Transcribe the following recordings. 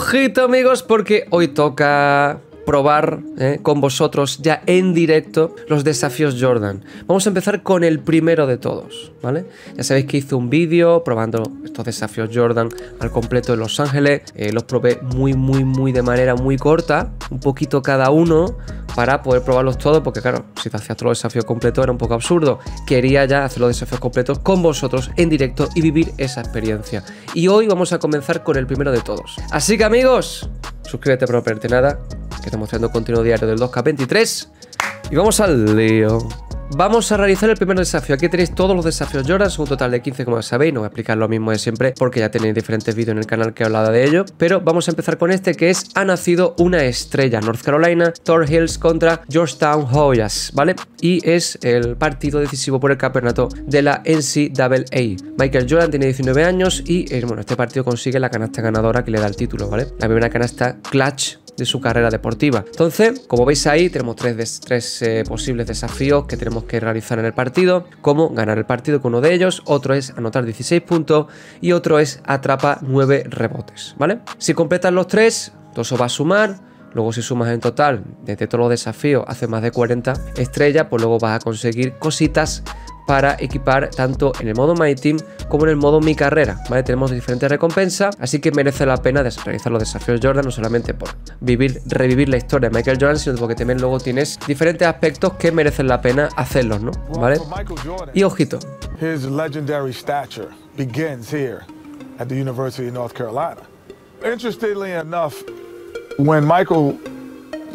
Ojito, amigos, porque hoy toca probar con vosotros ya en directo los desafíos Jordan. Vamos a empezar con el primero de todos, ¿vale? Ya sabéis que hice un vídeo probando estos desafíos Jordan al completo en Los Ángeles. Los probé muy de manera muy corta, un poquito cada uno, para poder probarlos todos, porque claro, si te hacías todos los desafíos completos era un poco absurdo. Quería ya hacer los desafíos completos con vosotros en directo y vivir esa experiencia. Y hoy vamos a comenzar con el primero de todos. Así que, amigos, suscríbete para no perderte nada, que estamos mostrando contenido diario del 2K23. Y vamos al lío. Vamos a realizar el primer desafío. Aquí tenéis todos los desafíos Jordan, son un total de 15, como ya sabéis. No voy a explicar lo mismo de siempre porque ya tenéis diferentes vídeos en el canal que he hablado de ello, pero vamos a empezar con este, que es Ha nacido una estrella. North Carolina, Tar Heels contra Georgetown Hoyas, ¿vale? Y es el partido decisivo por el campeonato de la NCAA. Michael Jordan tiene 19 años y, bueno, este partido consigue la canasta ganadora que le da el título, ¿vale? La primera canasta clutch de su carrera deportiva. Entonces, como veis ahí, tenemos tres posibles desafíos que tenemos que realizar en el partido, como ganar el partido con uno de ellos, otro es anotar 16 puntos y otro es atrapa 9 rebotes, ¿vale? Si completas los tres, todo eso va a sumar. Luego, si sumas en total, desde todos los desafíos, haces más de 40 estrellas, pues luego vas a conseguir cositas para equipar tanto en el modo My Team como en el modo Mi Carrera, ¿vale? Tenemos diferentes recompensas, así que merece la pena realizar los desafíos Jordan, no solamente por revivir la historia de Michael Jordan, sino porque también luego tienes diferentes aspectos que merecen la pena hacerlos, ¿no? ¿Vale? Y ojito. His legendary stature begins here at the University of North Carolina. Interestingly enough, when Michael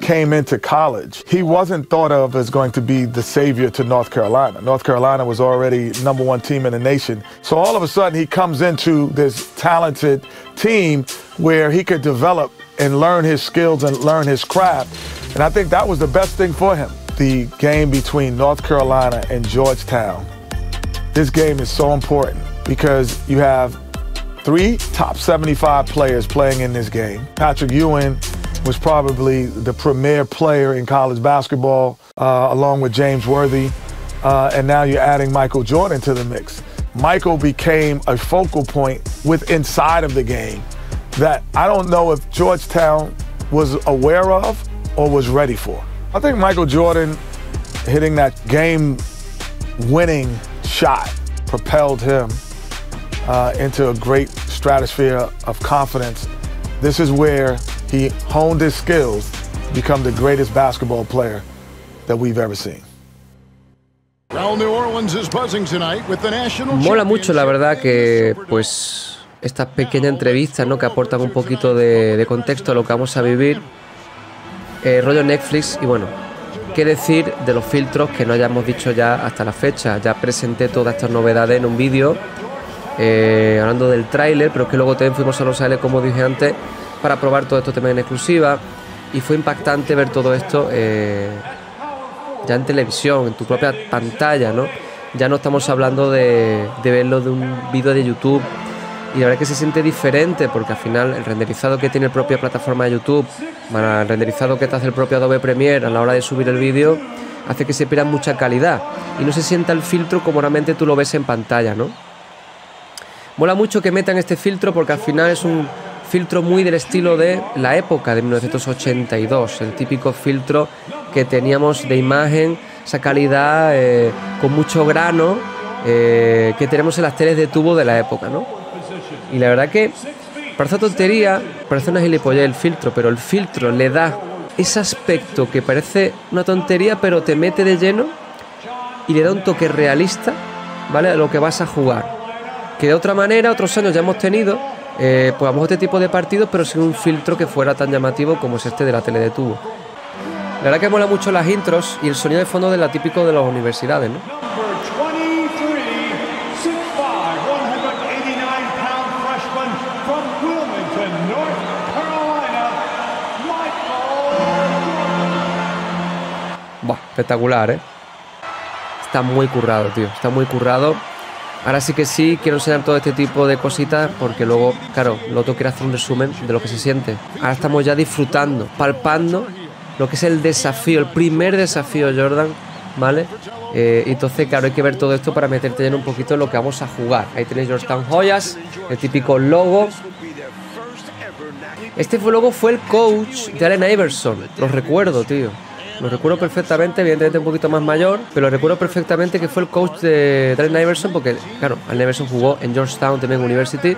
came into college, he wasn't thought of as going to be the savior to North Carolina. North Carolina was already #1 team in the nation. So all of a sudden he comes into this talented team where he could develop and learn his skills and learn his craft. And I think that was the best thing for him. The game between North Carolina and Georgetown. This game is so important because you have three top 75 players playing in this game. Patrick Ewing was probably the premier player in college basketball, along with James Worthy, and now you're adding Michael Jordan to the mix. Michael became a focal point with inside of the game that I don't know if Georgetown was aware of or was ready for. I think Michael Jordan hitting that game-winning shot propelled him into a great stratosphere of confidence. This is where he honed his skills to become the greatest basketball player that we've ever seen. Well, New Orleans is buzzing tonight with the national. Mola mucho, la verdad, que pues estas pequeñas entrevistas, ¿no?, que aportan un poquito de contexto a lo que vamos a vivir, rollo Netflix. Y bueno, qué decir de los filtros que no hayamos dicho ya hasta la fecha. Ya presenté todas estas novedades en un vídeo, hablando del tráiler, pero es que luego también fuimos a Los Ángeles, como dije antes, para probar todo esto también en exclusiva, y fue impactante ver todo esto ya en televisión, en tu propia pantalla, ¿no? Ya no estamos hablando de verlo de un vídeo de YouTube, y la verdad es que se siente diferente, porque al final el renderizado que tiene la propia plataforma de YouTube, el renderizado que te hace el propio Adobe Premiere a la hora de subir el vídeo, hace que se pierda mucha calidad y no se sienta el filtro como realmente tú lo ves en pantalla, ¿no? Mola mucho que metan este filtro, porque al final es un filtro muy del estilo de la época de 1982, el típico filtro que teníamos de imagen, esa calidad con mucho grano que tenemos en las teles de tubo de la época, ¿no? Y la verdad que parece una tontería, parece una gilipollez el filtro, pero el filtro le da ese aspecto que parece una tontería, pero te mete de lleno y le da un toque realista, ¿vale?, a lo que vas a jugar, que de otra manera otros años ya hemos tenido. Pues vamos a este tipo de partidos, pero sin un filtro que fuera tan llamativo como es este de la tele de tubo. La verdad que mola mucho las intros y el sonido de fondo de la típico de las universidades, ¿no? Buah, espectacular, ¿eh? Está muy currado, tío, está muy currado. Ahora sí que sí, quiero enseñar todo este tipo de cositas, porque luego, claro, lo tengo que hacer un resumen de lo que se siente. Ahora estamos ya disfrutando, palpando lo que es el desafío, el primer desafío Jordan, ¿vale? Entonces, claro, hay que ver todo esto para meterte en un poquito en lo que vamos a jugar. Ahí tenéis Georgetown Hoyas, el típico logo. Este luego fue el coach de Allen Iverson. Lo recuerdo, tío. Lo recuerdo perfectamente, evidentemente un poquito más mayor, pero lo recuerdo perfectamente que fue el coach de Allen Iverson porque, claro, Allen Iverson jugó en Georgetown, también University.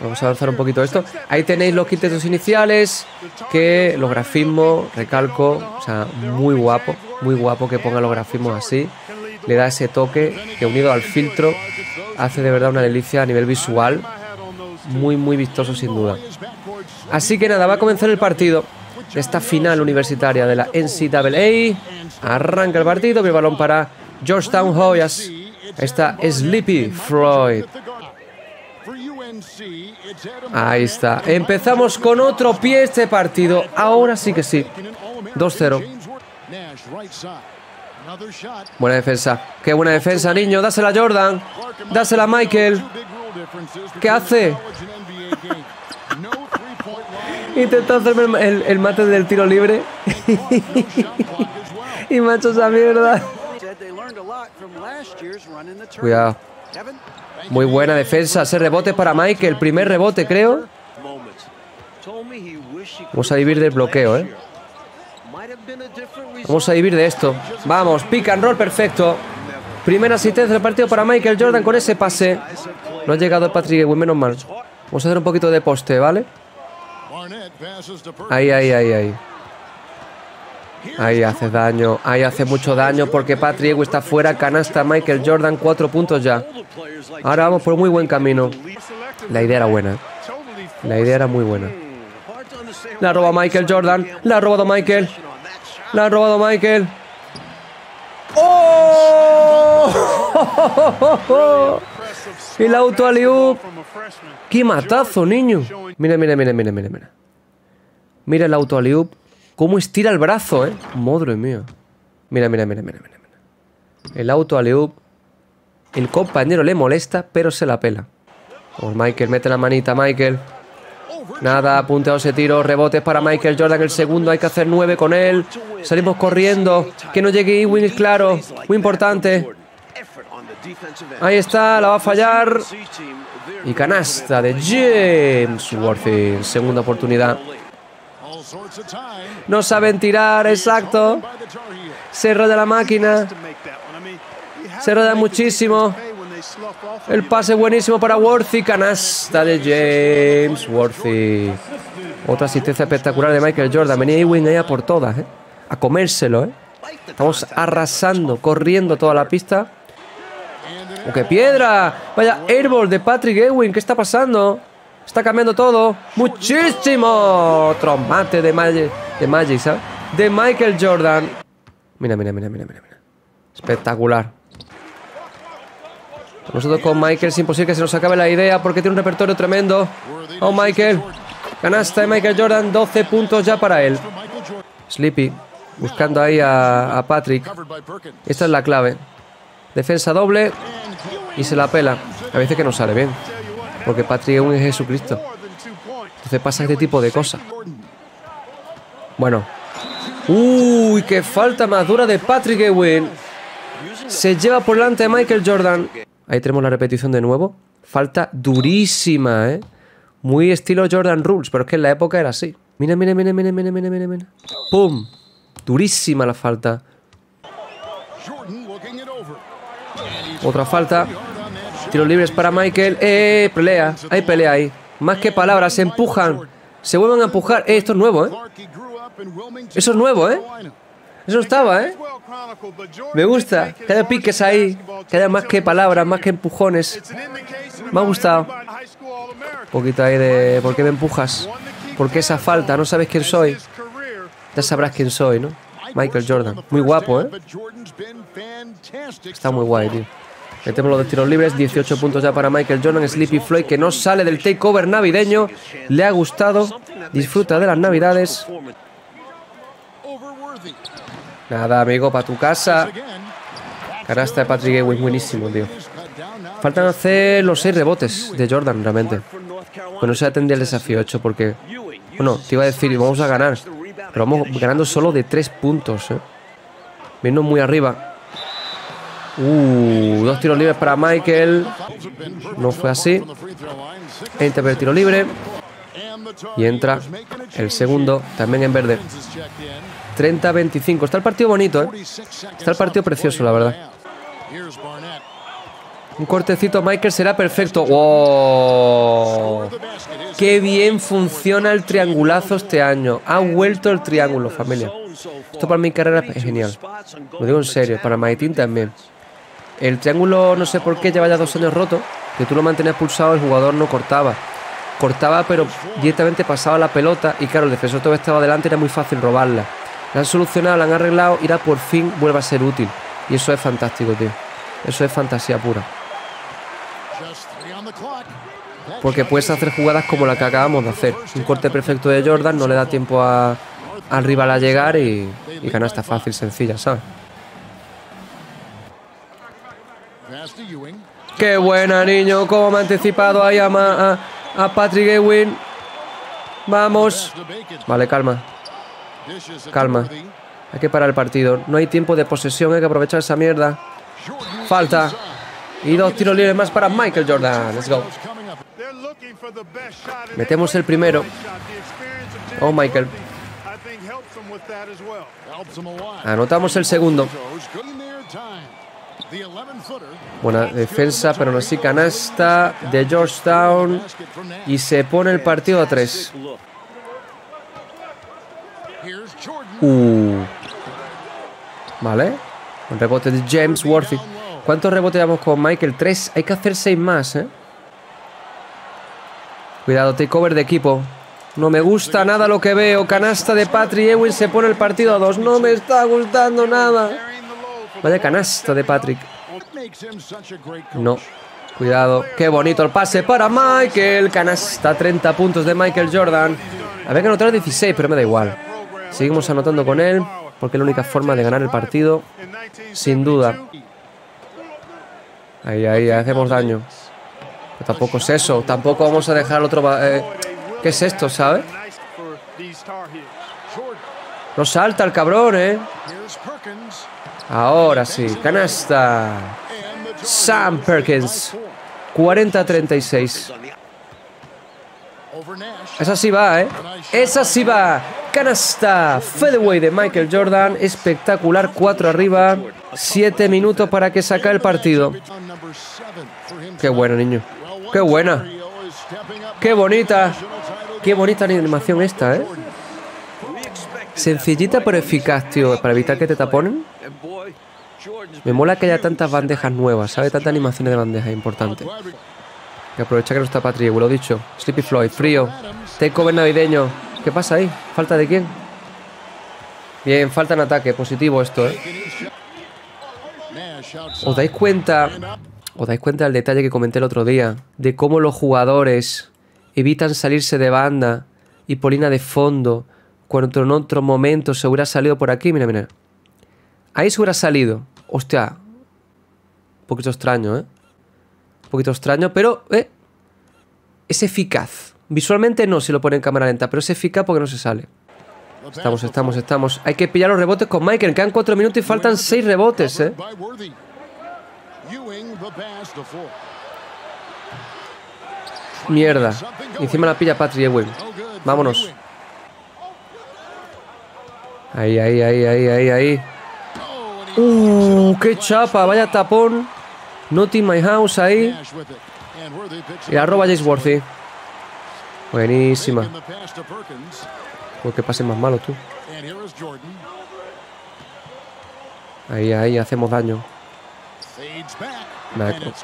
Vamos a avanzar un poquito esto. Ahí tenéis los quintetos iniciales, que los grafismos, recalco, o sea, muy guapo que pongan los grafismos así. Le da ese toque que unido al filtro hace de verdad una delicia a nivel visual. Muy vistoso sin duda. Así que nada, va a comenzar el partido de esta final universitaria de la NCAA. Arranca el partido, primer balón para Georgetown Hoyas. Está Sleepy Floyd. Ahí está. Empezamos con otro pie este partido. Ahora sí que sí. 2-0. Buena defensa. Qué buena defensa, niño. Dásela a Jordan. Dásela a Michael. ¿Qué hace? Intentó hacerme el mate del tiro libre. Y me ha hecho esa mierda. Cuidado. Muy buena defensa. Ese rebote para Michael. Primer rebote, creo. Vamos a vivir del bloqueo, ¿eh? Vamos a vivir de esto. Vamos, pick and roll perfecto. Primera asistencia del partido para Michael Jordan con ese pase. No ha llegado el Patrick Ewing, menos mal. Vamos a hacer un poquito de poste, ¿vale? Ahí. Ahí hace daño. Ahí hace mucho daño porque Patrick Ewing está fuera. Canasta Michael Jordan, 4 puntos ya. Ahora vamos por muy buen camino. La idea era buena. La idea era muy buena. La roba Michael Jordan. La ha robado Michael. La ha robado Michael. ¡Oh! Y la auto alley-oop. ¡Qué matazo, niño! Mira. Mira el auto alley-oop. Cómo estira el brazo, ¿eh? Madre mía. Mira. El auto alley-oop. El compañero le molesta, pero se la pela. Vamos, Michael, mete la manita, Michael. Nada, apuntado ese tiro, rebotes para Michael Jordan, el segundo, hay que hacer 9 con él. Salimos corriendo, que no llegue Ewing, claro, muy importante. Ahí está, la va a fallar. Y canasta de James Worthy, segunda oportunidad. No saben tirar, exacto. Se roda la máquina. Se roda muchísimo. El pase buenísimo para Worthy. Canasta de James Worthy. Otra asistencia espectacular de Michael Jordan. Venía Ewing allá por todas, ¿eh? A comérselo, ¿eh? Estamos arrasando, corriendo toda la pista. ¡Oh, qué piedra! Vaya airball de Patrick Ewing. ¿Qué está pasando? Está cambiando todo. ¡Muchísimo! Trombate de Magic, ¿sabes? De Michael Jordan. Mira. Espectacular. Nosotros con Michael es imposible que se nos acabe la idea porque tiene un repertorio tremendo. ¡Oh, Michael! Canasta de Michael Jordan, 12 puntos ya para él. Sleepy, buscando ahí a Patrick. Esta es la clave. Defensa doble y se la pela. A veces que no sale bien, porque Patrick Ewing es Jesucristo. Entonces pasa este tipo de cosas. Bueno. ¡Uy! ¡Qué falta más dura de Patrick Ewing! Se lleva por delante de Michael Jordan. Ahí tenemos la repetición de nuevo. Falta durísima, ¿eh? Muy estilo Jordan Rules, pero es que en la época era así. Mira. ¡Pum! Durísima la falta. Otra falta. Tiros libres para Michael. Pelea. Hay pelea ahí. Más que palabras, se empujan. Se vuelven a empujar. Esto es nuevo, ¿eh? Eso es nuevo, ¿eh? Eso estaba, ¿eh? Me gusta. Que haya piques ahí. Que haya más que palabras, más que empujones. Me ha gustado. Un poquito ahí de... ¿Por qué me empujas? ¿Por qué esa falta? ¿No sabes quién soy? Ya sabrás quién soy, ¿no? Michael Jordan. Muy guapo, ¿eh? Está muy guay, tío. Metemos los dos tiros libres. 18 puntos ya para Michael Jordan. Sleepy Floyd, que no sale del takeover navideño. Le ha gustado. Disfruta de las navidades. Nada, amigo, para tu casa. Canasta de Patrick Ewing, buenísimo, tío. Faltan hacer los 6 rebotes de Jordan, realmente. Bueno, se atendía el desafío hecho porque... Bueno, te iba a decir, vamos a ganar. Pero vamos ganando solo de 3 puntos, ¿eh? Viendo muy arriba. 2 tiros libres para Michael. No fue así. Entra por el tiro libre. y entra el segundo, también en verde. 30-25. Está el partido bonito, ¿eh? Está el partido precioso, la verdad. Un cortecito, Michael, será perfecto. ¡Wow! ¡Qué bien funciona el triangulazo este año! Ha vuelto el triángulo, familia. Esto para mi carrera es genial. Lo digo en serio, para Maitín también. El triángulo, no sé por qué, lleva ya 2 años roto. Que tú lo mantenías pulsado, el jugador no cortaba. Cortaba, pero directamente pasaba la pelota. Y claro, el defensor todavía estaba adelante, era muy fácil robarla. La han solucionado, la han arreglado y ahora por fin vuelve a ser útil. Y eso es fantástico, tío. Eso es fantasía pura. Porque puedes hacer jugadas como la que acabamos de hacer. Un corte perfecto de Jordan, no le da tiempo al rival a llegar y canasta fácil, sencilla, ¿sabes? ¡Qué buena, niño! Como me ha anticipado ahí a Patrick Ewing. ¡Vamos! Vale, calma. Calma. Hay que parar el partido. No hay tiempo de posesión, hay que aprovechar esa mierda. Falta. Y 2 tiros libres más para Michael Jordan. Let's go. Metemos el primero. Oh, Michael. Anotamos el segundo. Buena defensa, pero no así canasta de Georgetown. Y se pone el partido a 3. Vale. Un rebote de James Worthy. ¿Cuántos rebotes llevamos con Michael? 3. Hay que hacer 6 más, ¿eh? Cuidado, takeover de equipo. No me gusta nada lo que veo. Canasta de Patrick Ewing, se pone el partido a 2. No me está gustando nada. Vaya canasta de Patrick. No. Cuidado. Qué bonito el pase para Michael. Canasta, 30 puntos de Michael Jordan. Había que anotar 16, pero me da igual. Seguimos anotando con él, porque es la única forma de ganar el partido, sin duda. Ahí, hacemos daño. Pero tampoco es eso. Tampoco vamos a dejar otro... ¿Qué es esto, sabes? No salta el cabrón, ¿eh? Ahora sí. Canasta. Sam Perkins. 40-36. Esa sí va, ¿eh? Esa sí va. Canasta. Fadeaway de Michael Jordan. Espectacular. 4 arriba. 7 minutos para que saque el partido. Qué bueno, niño. Qué buena. Qué bonita. Qué bonita la animación esta, ¿eh? Sencillita pero eficaz, tío. Para evitar que te taponen. Me mola que haya tantas bandejas nuevas, ¿sabes? Tantas animaciones de bandejas importantes. Y aprovecha que no está Patrick, lo dicho. Sleepy Floyd, frío. Takeover navideño. ¿Qué pasa ahí? ¿Falta de quién? Bien, falta en ataque. Positivo esto, ¿eh? ¿Os dais cuenta del detalle que comenté el otro día? De cómo los jugadores evitan salirse de banda y por línea de fondo, cuando en otro momento se hubiera salido por aquí. Mira, mira. Ahí se hubiera salido. Hostia. Un poquito extraño, ¿eh? Un poquito extraño, pero es eficaz. Visualmente no, si lo pone en cámara lenta, pero es eficaz porque no se sale. Estamos. Hay que pillar los rebotes con Michael. Quedan 4 minutos y faltan 6 rebotes, ¿eh? Mierda. Encima la pilla Patrick Ewing. Vámonos. Ahí. ¡Qué chapa! Vaya tapón. Not in my house ahí. Y arroba James Worthy. Buenísima. Porque pase más malo, tú. Ahí, hacemos daño.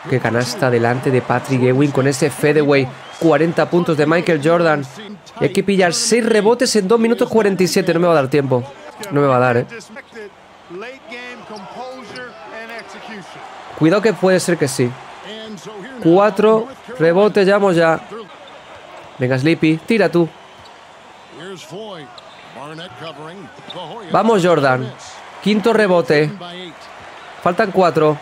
Qué canasta delante de Patrick Ewing con ese fadeaway. 40 puntos de Michael Jordan. Y hay que pillar 6 rebotes en 2 minutos 47. No me va a dar tiempo. No me va a dar, ¿eh? Cuidado que puede ser que sí. 4 rebotes, llevamos ya. Venga, Sleepy, tira tú. Vamos, Jordan. 5.º rebote. Faltan 4.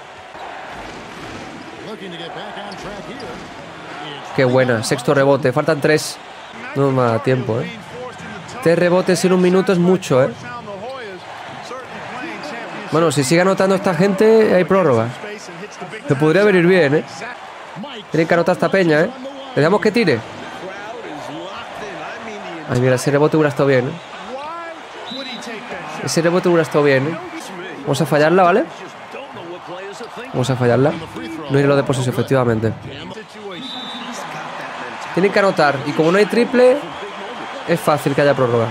Qué buena. 6.º rebote. Faltan 3. No me da tiempo, ¿eh? 3 rebotes en 1 minuto es mucho, ¿eh? Bueno, si sigue anotando esta gente, hay prórroga. Se podría venir bien, ¿eh? Tienen que anotar esta peña, ¿eh? Le damos que tire. Ay, mira, ese rebote hubiera estado bien, ¿eh? Ese rebote hubiera estado bien, ¿eh? Vamos a fallarla, ¿vale? Vamos a fallarla. No hay lo de posesión, efectivamente. Tienen que anotar. Y como no hay triple, es fácil que haya prórroga.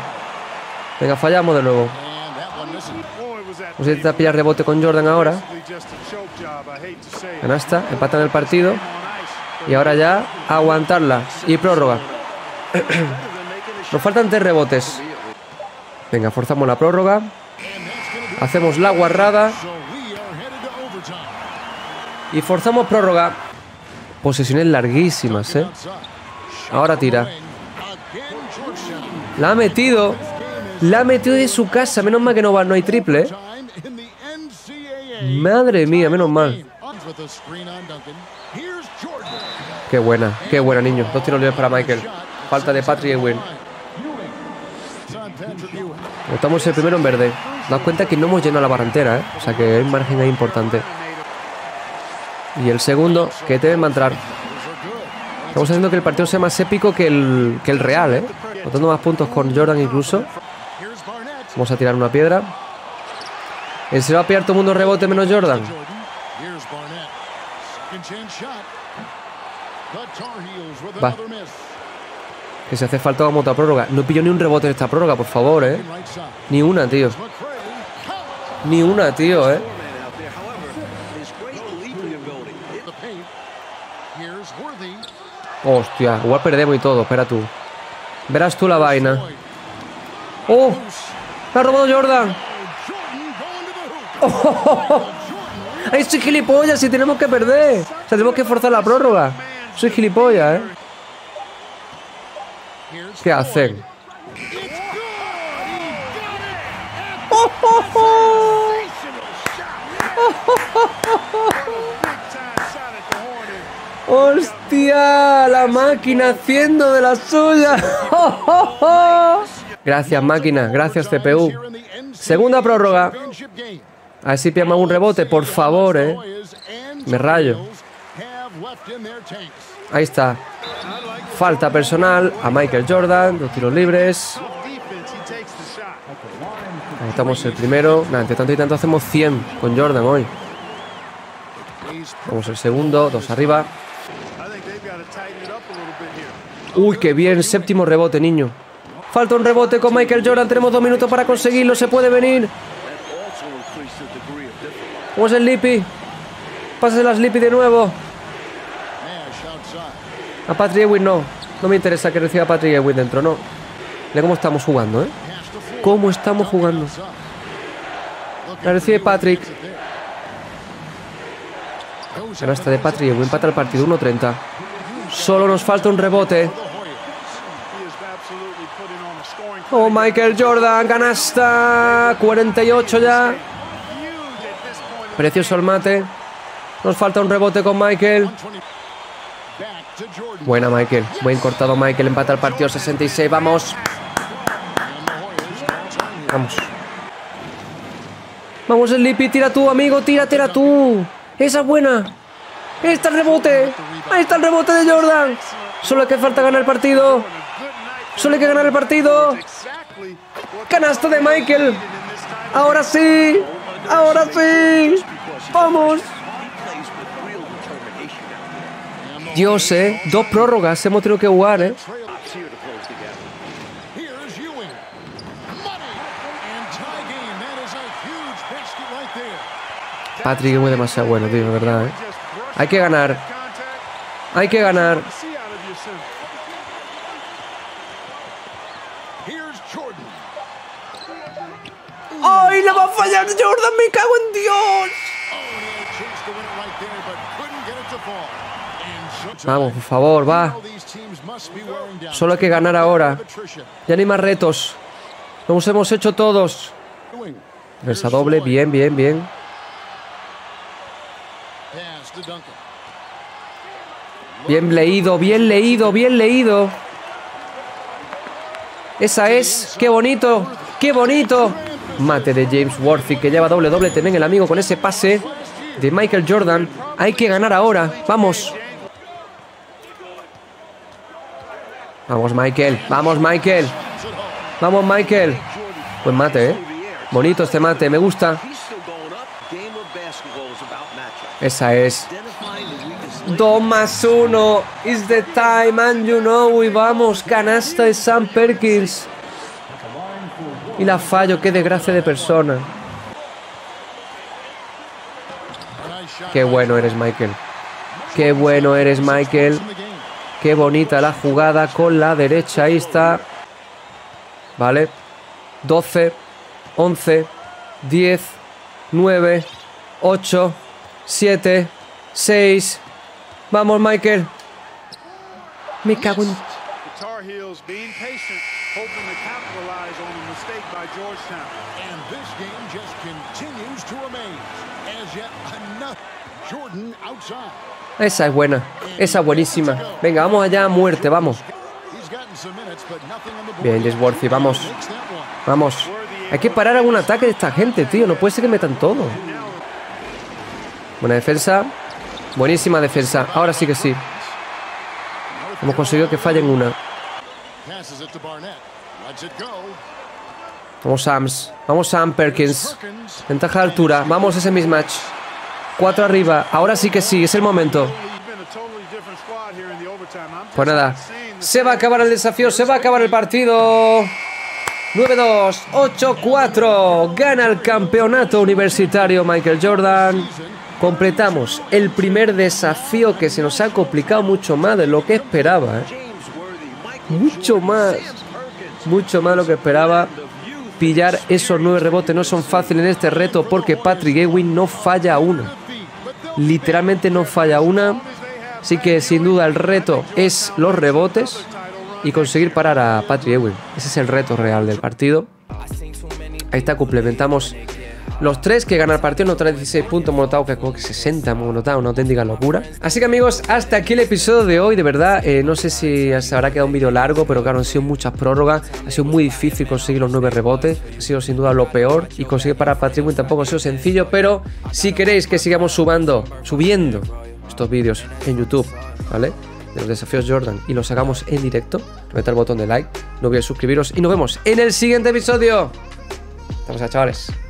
Venga, fallamos de nuevo. Vamos a intentar pillar rebote con Jordan ahora. Canasta, empatan el partido. Y ahora ya aguantarla. Y prórroga. Nos faltan 3 rebotes. Venga, forzamos la prórroga. Hacemos la guarrada. Y forzamos prórroga. Posesiones larguísimas, ¿eh? Ahora tira. La ha metido. La ha metido de su casa. Menos mal que no va, no hay triple, ¿eh? Madre mía, menos mal. Qué buena, niño. 2 tiros libres para Michael. Falta de Patrick Ewing. Estamos el primero en verde. Daos cuenta que no hemos llenado la barra entera, ¿eh? O sea que hay un margen ahí importante. Y el segundo, que deben entrar. Estamos haciendo que el partido sea más épico que el real, ¿eh? Notando más puntos con Jordan incluso. Vamos a tirar una piedra. Se va a pillar todo el mundo rebote menos Jordan. Va. Que si hace falta vamos a otra prórroga. No pillo ni un rebote en esta prórroga, por favor, ¿eh? Ni una, tío. Ni una, tío, ¿eh? Hostia, igual perdemos y todo, espera tú. Verás tú la vaina. ¡Oh! ¡Me ha robado Jordan! ¡Oh! ¡Ay, soy gilipollas y tenemos que perder! O sea, tenemos que forzar la prórroga. Soy gilipollas, ¿eh? ¿Qué hacen? ¡Oh, oh, oh! ¡Oh, oh, oh, oh! ¡Hostia! La máquina haciendo de la suya. ¡Oh, oh, oh! Gracias, máquina. Gracias, CPU. Segunda prórroga. A ver si pillamos un rebote, por favor, ¿eh? Me rayo. Ahí está. Falta personal a Michael Jordan. 2 tiros libres. Ahí estamos el primero. Nada, entre tanto y tanto hacemos 100 con Jordan hoy. Vamos el segundo. 2 arriba. Uy, qué bien. 7º rebote, niño. Falta un rebote con Michael Jordan. Tenemos 2 minutos para conseguirlo. Se puede venir. Vamos el Sleepy. Pásasela a Sleepy de nuevo. A Patrick Ewing no. No me interesa que reciba a Patrick Ewing dentro, no. Mira cómo estamos jugando, ¿eh? Cómo estamos jugando. La recibe Patrick. Canasta de Patrick Ewing. Empata el partido. 1-30. Solo nos falta un rebote. Oh, Michael Jordan. Canasta. 48 ya. Precioso el mate. Nos falta un rebote con Michael. Buena, Michael. Buen cortado, Michael. Empata el partido. 66. Vamos. Vamos. Vamos, Sleepy. Tira tú, amigo. Tira tú. Esa es buena. Ahí está el rebote. Ahí está el rebote de Jordan. Solo hay que falta ganar el partido. Solo hay que ganar el partido. Canasta de Michael. Ahora sí. Ahora sí. Vamos. Dios, ¿eh? 2 prórrogas hemos tenido que jugar, ¿eh? Patrick es muy demasiado bueno, tío, de verdad, ¿eh? Hay que ganar. Hay que ganar. ¡Ay, la va a fallar Jordan! ¡Me cago en Dios! Vamos, por favor, va. Solo hay que ganar ahora. Ya no hay más retos. Los hemos hecho todos. Versa doble, bien, bien, bien. Bien leído, bien leído, bien leído. Esa es. ¡Qué bonito! ¡Qué bonito! Mate de James Worthy, que lleva doble. También el amigo con ese pase de Michael Jordan. Hay que ganar ahora. Vamos. Vamos, Michael. Vamos, Michael. Vamos, Michael. Buen mate, ¿eh? Bonito este mate, me gusta. Esa es. 2+1 is the time, and you know. Y vamos, canasta de Sam Perkins. Y la fallo, qué desgracia de persona. Qué bueno eres, Michael. Qué bueno eres, Michael. Qué bonita la jugada con la derecha. Ahí está. Vale. 12, 11, 10, 9, 8, 7, 6. Vamos, Michael. Me cago en... Esa es buena. Esa es buenísima. Venga, vamos allá a muerte, vamos. Bien, James Worthy, vamos. Vamos. Hay que parar algún ataque de esta gente, tío. No puede ser que metan todo. Buena defensa. Buenísima defensa. Ahora sí que sí. Hemos conseguido que fallen una. Vamos, Sams. Vamos, Sam Perkins. Ventaja de altura. Vamos, ese mismatch. 4 arriba. Ahora sí que sí. Es el momento. Pues nada. Se va a acabar el desafío. Se va a acabar el partido. 9-2. 8-4. Gana el campeonato universitario Michael Jordan. Completamos el primer desafío, que se nos ha complicado mucho más de lo que esperaba, ¿eh? Mucho más de lo que esperaba. Pillar esos 9 rebotes no son fáciles en este reto, porque Patrick Ewing no falla una. Literalmente no falla una. Así que sin duda el reto es los rebotes y conseguir parar a Patrick Ewing. Ese es el reto real del partido. Ahí está, complementamos los 3 que ganan el partido, no trae 16 puntos monotados, que creo que 60 monotados, una auténtica locura. Así que amigos, hasta aquí el episodio de hoy, de verdad. No sé si se habrá quedado un vídeo largo, pero claro, han sido muchas prórrogas. Ha sido muy difícil conseguir los 9 rebotes. Ha sido sin duda lo peor. Y conseguir para Patrick Ewing tampoco ha sido sencillo. Pero si queréis que sigamos subiendo estos vídeos en YouTube, ¿vale? De los desafíos Jordan, y los hagamos en directo, meted el botón de like, no olvidéis suscribiros y nos vemos en el siguiente episodio. Hasta luego, chavales.